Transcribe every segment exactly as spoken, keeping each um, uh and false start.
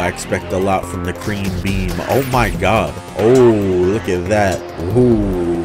I expect a lot from the cream beam. Oh my god. Oh, look at that. Ooh.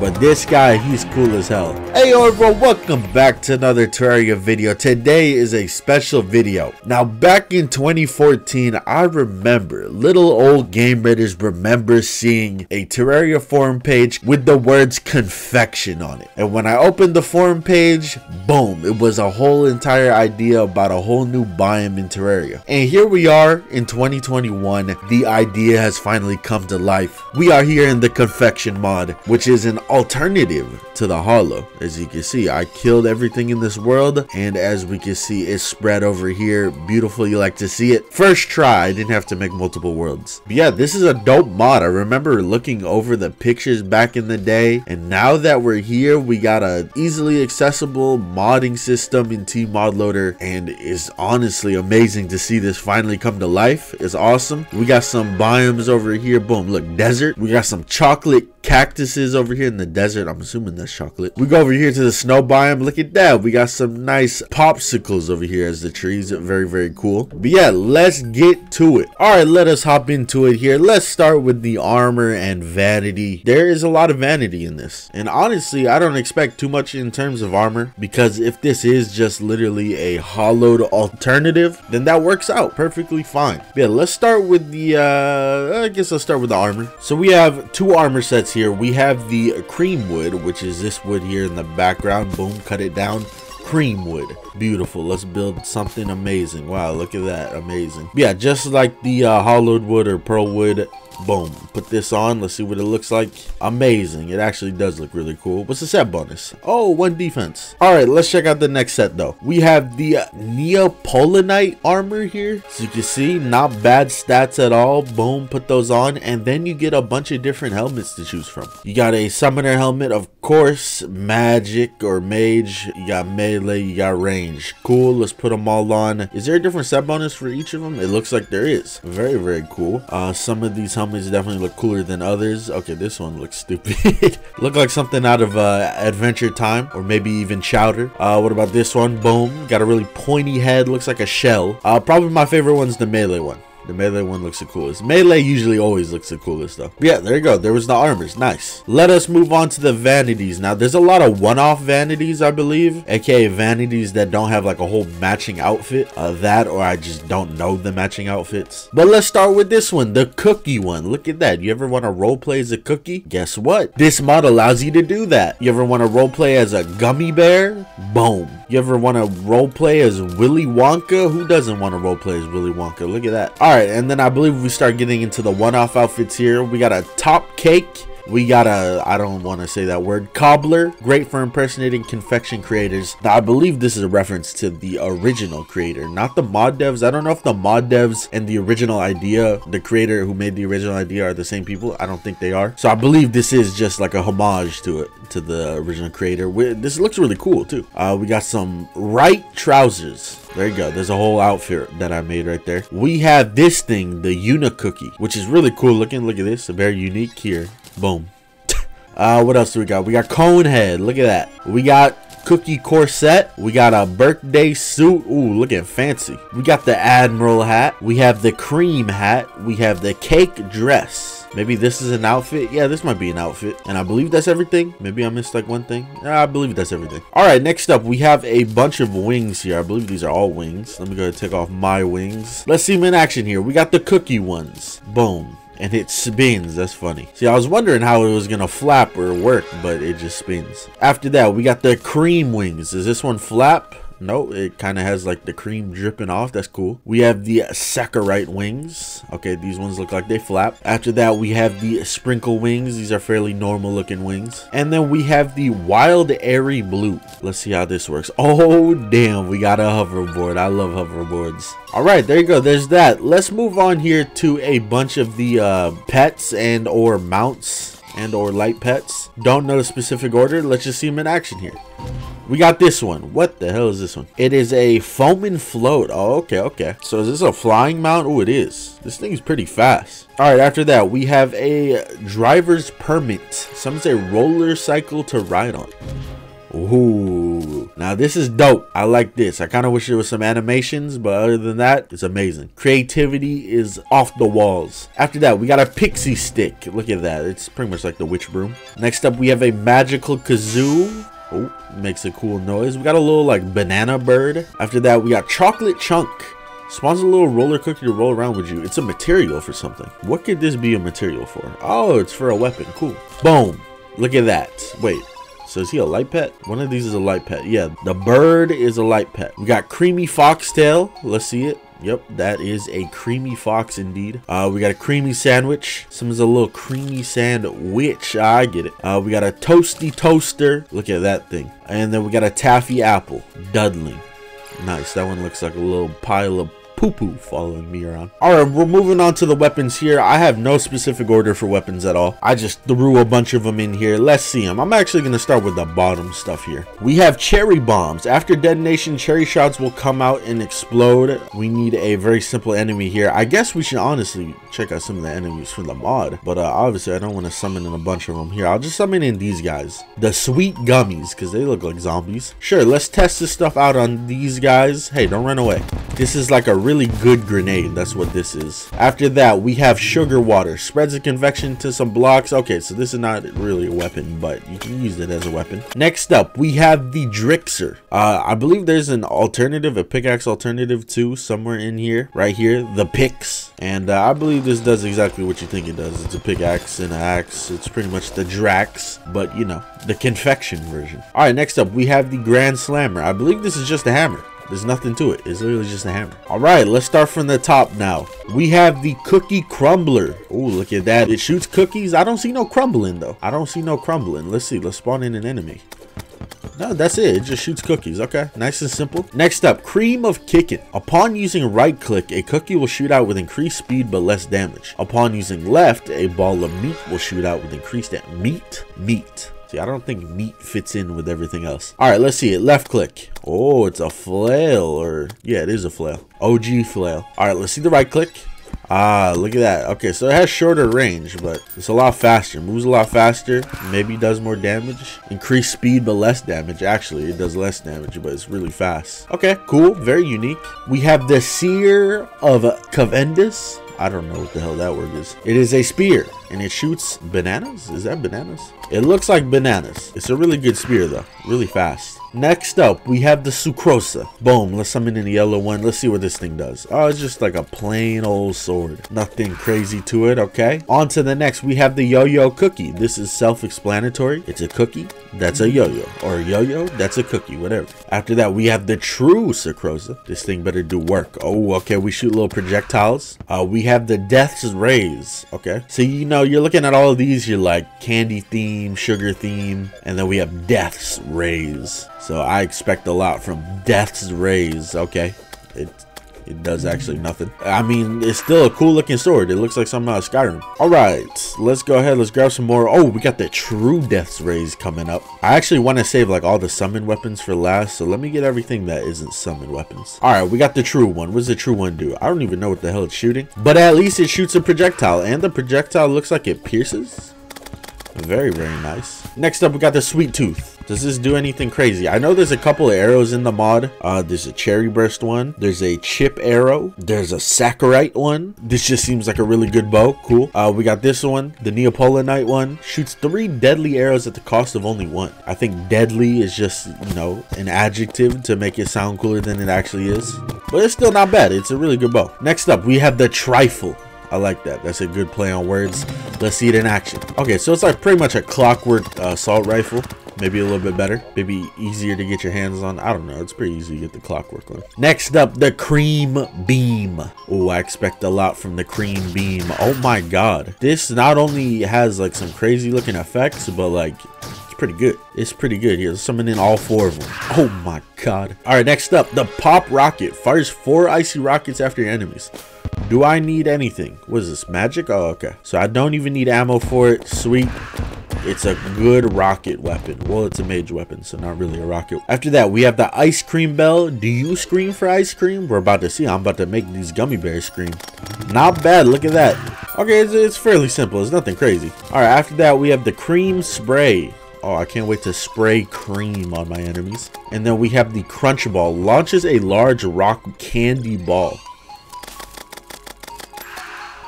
But this guy, he's cool as hell. Hey everyone, welcome back to another Terraria video. Today is a special video. Now back in twenty fourteen, I remember, little old Game Raiders remember seeing a Terraria forum page with the words confection on it. And when I opened the forum page, boom, it was a whole entire idea about a whole new biome in Terraria. And here we are in twenty twenty-one, the idea has finally come to life. We are here in the Confection Mod, which is an alternative to the hollow. As you can see, I killed everything in this world, and as we can see, it's spread over here. Beautiful, you like to see it. First try, I didn't have to make multiple worlds. But yeah, this is a dope mod. I remember looking over the pictures back in the day, and now that we're here, we got a easily accessible modding system in T Mod Loader, and it's honestly amazing to see this finally come to life. It's awesome. We got some biomes over here. Boom, look, desert. We got some chocolate cactuses over here in the desert. I'm assuming that's chocolate. We go over here to the snow biome. Look at that. We got some nice popsicles over here as the trees. Very, very cool. But yeah, let's get to it. All right, let us hop into it here. Let's start with the armor and vanity. There is a lot of vanity in this. And honestly, I don't expect too much in terms of armor, because if this is just literally a hollowed alternative, then that works out perfectly fine. But yeah, let's start with the, uh, I guess let's start with the armor. So we have two armor sets here. Here we have the Creamwood, which is this wood here in the background. Boom, cut it down. Creamwood, beautiful. Let's build something amazing. Wow, look at that, amazing. Yeah, just like the uh, hollowed wood or pearl wood. Boom, put this on. Let's see what it looks like. Amazing. It actually does look really cool. What's the set bonus? Oh, one defense. All right, let's check out the next set though. We have the uh, neopolonite armor here. So you can see, not bad stats at all. Boom, put those on, and then you get a bunch of different helmets to choose from. You got a summoner helmet, of course, magic or mage. You got melee, you got range. Cool, let's put them all on. Is there a different set bonus for each of them? It looks like there is. Very, very cool. Uh, some of these helmets definitely look cooler than others. Okay, this one looks stupid. Look like something out of uh Adventure Time, or maybe even Chowder. Uh what about this one? Boom, got a really pointy head, looks like a shell. Uh probably my favorite one's the melee one. The melee one looks the coolest. Melee usually always looks the coolest though. But yeah, there you go. There was the armors. Nice. Let us move on to the vanities. Now, there's a lot of one-off vanities, I believe. A K A vanities that don't have like a whole matching outfit. Uh, that, or I just don't know the matching outfits. But let's start with this one. The cookie one. Look at that. You ever want to roleplay as a cookie? Guess what? This mod allows you to do that. You ever want to roleplay as a gummy bear? Boom. You ever want to roleplay as Willy Wonka? Who doesn't want to roleplay as Willy Wonka? Look at that. All right. Alright, and then I believe we start getting into the one-off outfits here. We got a top cake. We got a, I don't want to say that word, cobbler. Great for impersonating confection creators. Now, I believe this is a reference to the original creator, not the mod devs. I don't know if the mod devs and the original idea, the creator who made the original idea, are the same people. I don't think they are. So I believe this is just like a homage to it, to the original creator. We, this looks really cool too. Uh, we got some right trousers. There you go. There's a whole outfit that I made right there. We have this thing, the Unicookie, which is really cool looking. Look at this. Very unique here. Boom. uh, what else do we got? We got cone head. Look at that. We got cookie corset. We got a birthday suit. Ooh, looking fancy. We got the admiral hat. We have the cream hat. We have the cake dress. Maybe this is an outfit. Yeah, this might be an outfit. And I believe that's everything. Maybe I missed like one thing. I believe that's everything. All right, next up, we have a bunch of wings here. I believe these are all wings. Let me go ahead and take off my wings. Let's see them in action here. We got the cookie ones. Boom. And it spins. That's funny. See, I was wondering how it was gonna flap or work, but it just spins. After that, we got the cream wings. Does this one flap? No, it kind of has like the cream dripping off. That's cool. We have the saccharite wings. Okay, these ones look like they flap. After that, we have the sprinkle wings. These are fairly normal looking wings. And then we have the wild airy blue. Let's see how this works. Oh damn, we got a hoverboard. I love hoverboards. All right, there you go. There's that. Let's move on here to a bunch of the uh pets and or mounts and or light pets. Don't know the specific order. Let's just see them in action here. We got this one. What the hell is this one? It is a foam and float. Oh, okay, okay. So is this a flying mount? Oh, it is. This thing's pretty fast. All right, after that, we have a driver's permit. Some say roller cycle to ride on. Ooh. Now this is dope. I like this. I kind of wish there was some animations, but other than that, it's amazing. Creativity is off the walls. After that, we got a pixie stick. Look at that. It's pretty much like the witch broom. Next up, we have a magical kazoo. Oh, makes a cool noise. We got a little like banana bird. After that, we got chocolate chunk. Spawns a little roller cookie to roll around with you. It's a material for something. What could this be a material for? Oh, it's for a weapon. Cool. Boom. Look at that. Wait. So is he a light pet? One of these is a light pet. Yeah, the bird is a light pet. We got creamy foxtail. Let's see it. Yep, that is a creamy fox indeed. Uh, we got a creamy sandwich. Some is a little creamy sandwich. I get it. Uh, we got a toasty toaster. Look at that thing. And then we got a taffy apple. Dudley. Nice. That one looks like a little pile of poo-poo following me around. Alright, we're moving on to the weapons here. I have no specific order for weapons at all. I just threw a bunch of them in here. Let's see them. I'm actually going to start with the bottom stuff here. We have cherry bombs. After detonation, cherry shots will come out and explode. We need a very simple enemy here. I guess we should honestly check out some of the enemies from the mod, but uh, obviously I don't want to summon in a bunch of them here. I'll just summon in these guys. The sweet gummies, because they look like zombies. Sure, let's test this stuff out on these guys. Hey, don't run away. This is like a really good grenade. That's what this is. After that, we have sugar water. Spreads a convection to some blocks. Okay, so this is not really a weapon, but you can use it as a weapon. Next up, we have the Drixer. Uh, I believe there's an alternative, a pickaxe alternative too, somewhere in here. Right here, the picks. And uh, I believe this does exactly what you think it does. It's a pickaxe and an axe. It's pretty much the Drax, but you know, the confection version. Alright, next up, we have the Grand Slammer. I believe this is just a hammer. There's nothing to it. It's literally just a hammer. All right, let's start from the top now. We have the cookie crumbler. Oh, look at that. It shoots cookies. I don't see no crumbling, though. I don't see no crumbling. Let's see. Let's spawn in an enemy. No, that's it. It just shoots cookies. Okay, nice and simple. Next up, cream of kickin'. Upon using right click, a cookie will shoot out with increased speed but less damage. Upon using left, a ball of meat will shoot out with increased damage. Meat? Meat. See, I don't think meat fits in with everything else. All right, let's see it. Left click. Oh, it's a flail, or yeah, it is a flail. O G flail. All right, let's see the right click. Ah, look at that. Okay, so it has shorter range, but it's a lot faster. Moves a lot faster. Maybe does more damage. Increased speed, but less damage. Actually, it does less damage, but it's really fast. Okay, cool. Very unique. We have the Seer of Cavendish. I don't know what the hell that word is. It is a spear, and it shoots bananas? Is that bananas? It looks like bananas. It's a really good spear, though. Really fast. Next up, we have the Sucrosa. Boom. Let's summon in the yellow one. Let's see what this thing does. Oh, it's just like a plain old sword. Nothing crazy to it, okay? On to the next. We have the yo-yo cookie. This is self-explanatory. It's a cookie. That's a yo-yo. Or a yo-yo. That's a cookie. Whatever. After that, we have the true Sucrosa. This thing better do work. Oh, okay. We shoot little projectiles. Uh, we have the Death's Rays. Okay. So, you know, you're looking at all of these. You're like candy theme, sugar theme. And then we have Death's Rays. So I expect a lot from Death's Rays. Okay, it it does actually nothing. I mean, it's still a cool looking sword. It looks like something out of Skyrim. All right, let's go ahead. Let's grab some more. Oh, we got the true Death's Rays coming up. I actually want to save like all the summoned weapons for last. So let me get everything that isn't summoned weapons. All right, we got the true one. What's the true one do? I don't even know what the hell it's shooting. But at least it shoots a projectile. And the projectile looks like it pierces. Very, very nice. Next up, we got the sweet tooth. Does this do anything crazy? I know there's a couple of arrows in the mod. Uh, there's a cherry burst one. There's a chip arrow. There's a saccharite one. This just seems like a really good bow. Cool. Uh, we got this one. The neopolonite one. Shoots three deadly arrows at the cost of only one. I think deadly is just, you know, an adjective to make it sound cooler than it actually is. But it's still not bad. It's a really good bow. Next up, we have the trifle. I like that. That's a good play on words. Let's see it in action. Okay, so it's like pretty much a clockwork uh, assault rifle. Maybe a little bit better. Maybe easier to get your hands on. I don't know. It's pretty easy to get the clockwork on. Next up, the cream beam. Oh, I expect a lot from the cream beam. Oh my god. This not only has like some crazy looking effects, but like it's pretty good. It's pretty good here. Let's summon in all four of them. Oh my god. All right, next up, the pop rocket. Fires four icy rockets after your enemies. Do I need anything? What is this, magic? Oh, okay. So I don't even need ammo for it. Sweet. It's a good rocket weapon. Well, it's a mage weapon, so not really a rocket. After that, we have the ice cream bell. Do you scream for ice cream? We're about to see. I'm about to make these gummy bears scream. Not bad. Look at that. Okay, it's, it's fairly simple. It's nothing crazy. All right, after that, we have the cream spray. Oh, I can't wait to spray cream on my enemies. And then we have the crunch ball. Launches a large rock candy ball.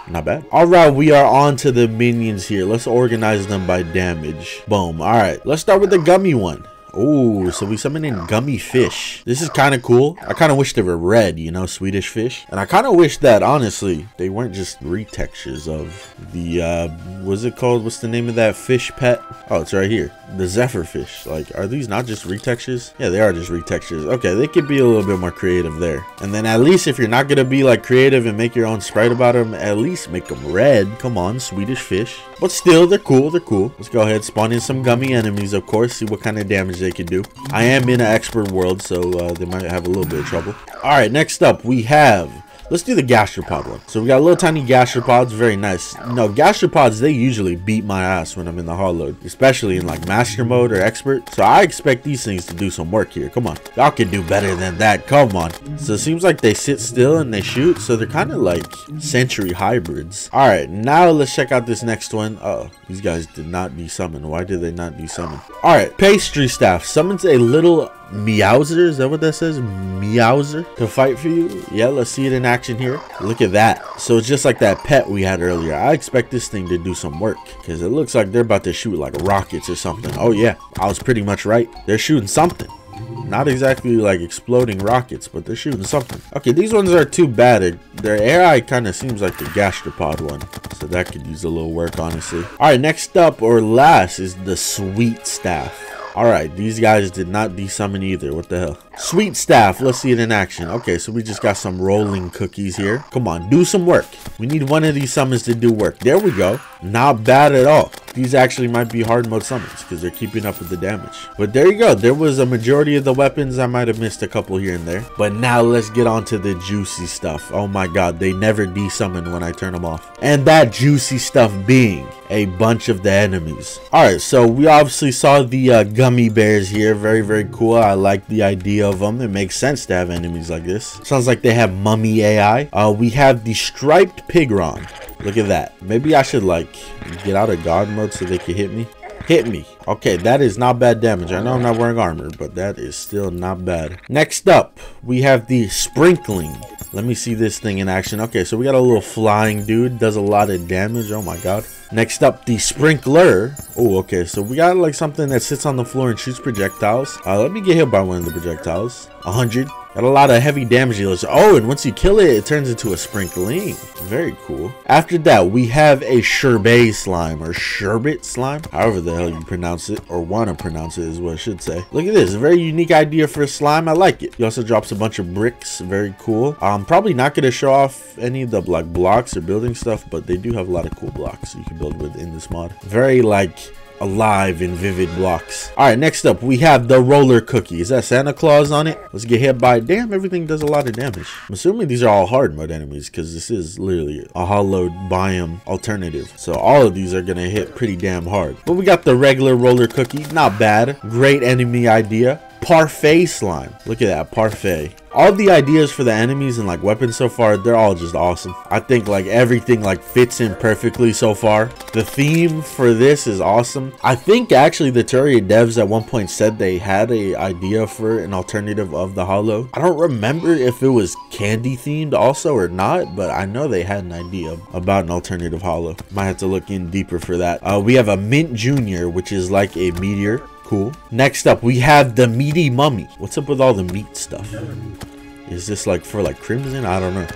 Not bad. Alright, we are on to the minions here. Let's organize them by damage. Boom. Alright, let's start with the gummy one. Oh, so we summon in gummy fish. This is kind of cool. I kind of wish they were red, you know, Swedish fish. And I kind of wish that, honestly, they weren't just retextures of the, uh, what's it called? What's the name of that fish pet? Oh, it's right here. The Zephyr fish. Like, are these not just retextures? Yeah, they are just retextures. Okay, they could be a little bit more creative there. And then at least if you're not going to be, like, creative and make your own sprite about them, at least make them red. Come on, Swedish fish. But still, they're cool. They're cool. Let's go ahead, spawn in some gummy enemies, of course. See what kind of damage they can do. I am in an expert world, so uh, they might have a little bit of trouble. All right, next up we have, let's do the gastropod one. So we got little tiny gastropods, very nice. No, gastropods, they usually beat my ass when I'm in the hard load, especially in like master mode or expert. So I expect these things to do some work here. Come on, y'all can do better than that. Come on. So it seems like they sit still and they shoot, so they're kind of like century hybrids. All right, now let's check out this next one. Uh oh, these guys did not desummoned. Why did they not desummon? All right, pastry staff summons a little Meowser, is that what that says? Meowser to fight for you. Yeah, let's see it in action here. Look at that. So it's just like that pet we had earlier. I expect this thing to do some work because it looks like they're about to shoot like rockets or something. Oh yeah, I was pretty much right. They're shooting something. Not exactly like exploding rockets, but they're shooting something. Okay, these ones are too bad. Their A I kind of seems like the gastropod one, so that could use a little work, honestly. All right, next up or last is the sweet staff. Alright, these guys did not desummon either. What the hell? Sweet staff, let's see it in action. Okay, so we just got some rolling cookies here. Come on, do some work. We need one of these summons to do work. There we go. Not bad at all. These actually might be hard mode summons because they're keeping up with the damage. But there you go. There was a majority of the weapons. I might have missed a couple here and there. But now let's get on to the juicy stuff. Oh my god, they never desummon when I turn them off. And that juicy stuff being a bunch of the enemies. Alright, so we obviously saw the uh, gummy bears here. Very, very cool. I like the idea of them. It makes sense to have enemies like this. Sounds like they have mummy A I. Uh, we have the striped pigron. Look at that. Maybe I should like get out of god mode so they can hit me. Hit me. Okay, that is not bad damage. I know I'm not wearing armor, but that is still not bad. Next up, we have the sprinkling. Let me see this thing in action. Okay, so we got a little flying dude. Does a lot of damage. Oh my god. Next up, the sprinkler. Oh, okay. So we got like something that sits on the floor and shoots projectiles. Uh, let me get hit by one of the projectiles. one hundred. Got a lot of heavy damage dealers. Oh, and once you kill it, it turns into a sprinkling. Very cool. After that, we have a sherbet slime or sherbet slime. However the hell you pronounce it or want to pronounce it is what I should say. Look at this. A very unique idea for a slime. I like it. He also drops a bunch of bricks. Very cool. I'm probably not going to show off any of the like blocks or building stuff, but they do have a lot of cool blocks you can build with in this mod. Very like... alive and vivid blocks. All right, next up we have the roller cookie. Is that Santa Claus on it? Let's get hit by, damn, everything does a lot of damage. I'm assuming these are all hard mode enemies because this is literally a hollowed biome alternative, so all of these are gonna hit pretty damn hard. But we got the regular roller cookie. Not bad. Great enemy idea. Parfait slime. Look at that. Parfait. All the ideas for the enemies and like weapons so far, they're all just awesome. I think like everything like fits in perfectly so far. The theme for this is awesome. I think actually the Terraria devs at one point said they had a idea for an alternative of the hollow. I don't remember if it was candy themed also or not, but I know they had an idea about an alternative hollow. Might have to look in deeper for that. Uh, we have a Mint Junior, which is like a meteor. Cool. Next up we have the meaty mummy. What's up with all the meat stuff? Is this like for like crimson? I don't know.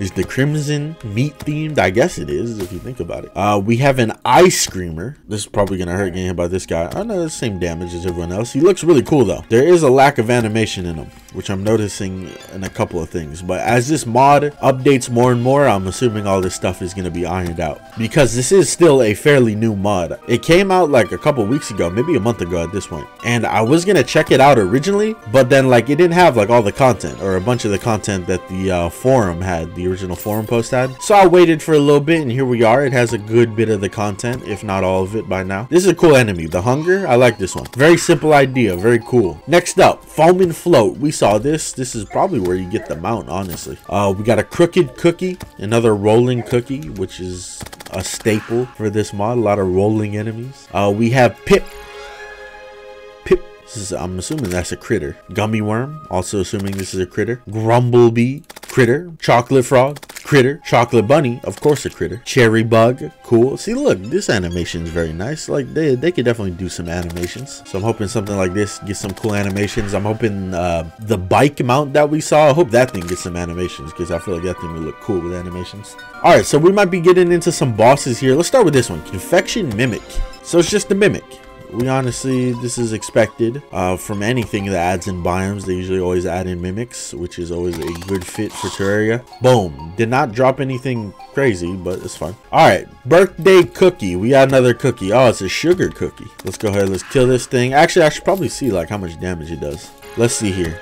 Is the crimson meat themed? I guess it is if you think about it. Uh we have an ice creamer. This is probably gonna hurt getting hit by this guy. I know the same damage as everyone else. He looks really cool though. There is a lack of animation in him, which I'm noticing in a couple of things, but as this mod updates more and more, I'm assuming all this stuff is going to be ironed out because this is still a fairly new mod. It came out like a couple weeks ago, maybe a month ago at this point, and I was going to check it out originally, but then like it didn't have like all the content or a bunch of the content that the uh, forum had, the original forum post had, so I waited for a little bit and here we are. It has a good bit of the content, if not all of it by now. This is a cool enemy, the hunger. I like this one. Very simple idea, very cool. Next up, foam and float. We saw this this is probably where you get the mount, honestly. Uh we got a crooked cookie, another rolling cookie, which is a staple for this mod. A lot of rolling enemies. Uh we have Pip This is, I'm assuming that's a critter. Gummy worm, also assuming this is a critter. Grumblebee, critter. Chocolate frog, critter. Chocolate bunny, of course a critter. Cherry bug, cool. See, look, this animation is very nice. Like, they, they could definitely do some animations. So I'm hoping something like this gets some cool animations. I'm hoping uh, the bike mount that we saw, I hope that thing gets some animations, because I feel like that thing would look cool with animations. All right, so we might be getting into some bosses here. Let's start with this one, Confection Mimic. So it's just a mimic. We honestly, this is expected uh, from anything that adds in biomes. They usually always add in mimics, which is always a good fit for Terraria. Boom. Did not drop anything crazy, but it's fine. All right. Birthday cookie. We got another cookie. Oh, it's a sugar cookie. Let's go ahead. Let's kill this thing. Actually, I should probably see like how much damage it does. Let's see here.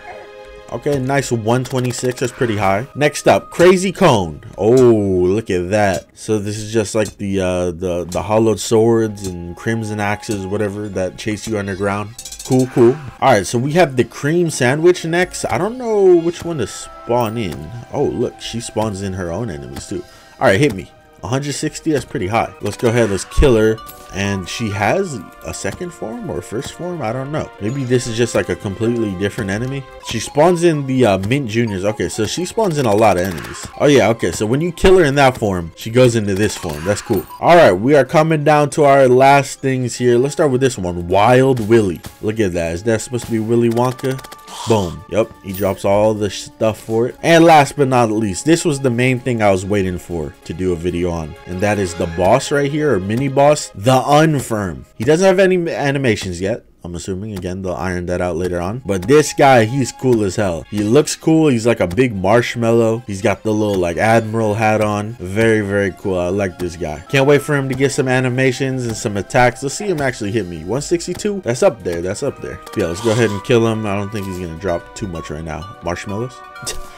Okay, nice one twenty-six. That's pretty high. Next up, Crazy Cone. Oh, look at that. So this is just like the uh, the the hollowed swords and crimson axes, whatever, that chase you underground. Cool, cool. All right, so we have the cream sandwich next. I don't know which one to spawn in. Oh, look, she spawns in her own enemies too. All right, hit me. one hundred sixty, that's pretty high. Let's go ahead, let's kill her. And she has a second form or first form, I don't know. Maybe this is just like a completely different enemy. She spawns in the uh, mint juniors. Okay, so she spawns in a lot of enemies. Oh yeah, okay, so when you kill her in that form, she goes into this form. That's cool. All right, we are coming down to our last things here. Let's start with this one, Wild Willy. Look at that. Is that supposed to be Willy Wonka? Boom. Yep, he drops all the stuff for it. And last but not least, this was the main thing I was waiting for to do a video on, and that is the boss right here, or mini boss, the Unfirm. He doesn't have any animations yet, I'm assuming. Again, they'll iron that out later on. But this guy, he's cool as hell. He looks cool. He's like a big marshmallow. He's got the little like admiral hat on. Very, very cool. I like this guy. Can't wait for him to get some animations and some attacks. Let's see him actually hit me. one sixty-two. That's up there. That's up there. Yeah, let's go ahead and kill him. I don't think he's going to drop too much right now. Marshmallows?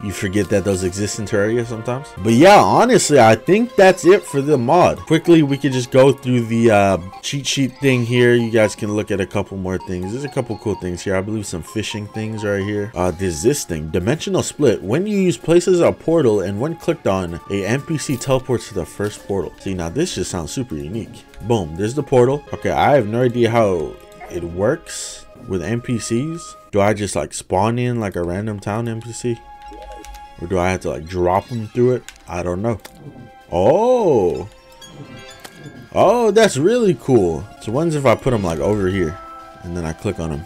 You forget that those exist in Terraria sometimes. But yeah, honestly, I think that's it for the mod. Quickly, we could just go through the uh, cheat sheet thing here. You guys can look at a couple more things. There's a couple cool things here. I believe some fishing things right here. Uh, there's this thing, dimensional split. When you use places a portal and when clicked on, a N P C teleports to the first portal. See, now this just sounds super unique. Boom, there's the portal. Okay, I have no idea how it works with N P Cs. Do I just like spawn in like a random town N P C? Or do I have to like drop them through it? I don't know. Oh. Oh, that's really cool. So when's if I put them like over here and then I click on him?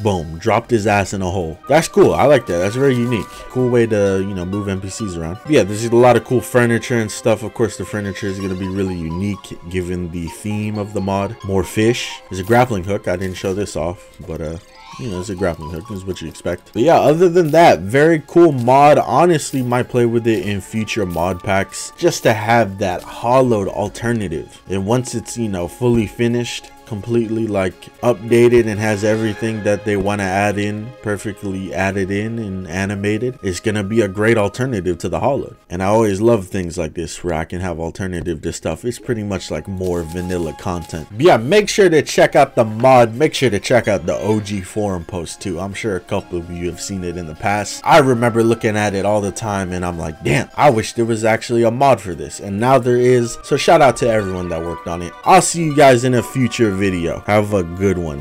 Boom, dropped his ass in a hole. That's cool. I like that. That's very unique. Cool way to, you know, move N P Cs around. But yeah, there's a lot of cool furniture and stuff. Of course, the furniture is going to be really unique given the theme of the mod. More fish. There's a grappling hook. I didn't show this off, but uh you know, it's a grappling hook, is what you expect. But yeah, other than that, very cool mod. Honestly, might play with it in future mod packs just to have that hollowed alternative. And once it's, you know, fully finished, completely like updated and has everything that they want to add in perfectly added in and animated, it's gonna be a great alternative to the hollow. And I always love things like this where I can have alternative to stuff. It's pretty much like more vanilla content. But yeah, make sure to check out the mod. Make sure to check out the O G forum post too. I'm sure a couple of you have seen it in the past. I remember looking at it all the time and I'm like, damn, I wish there was actually a mod for this, and now there is. So shout out to everyone that worked on it. I'll see you guys in a future video. Have a good one.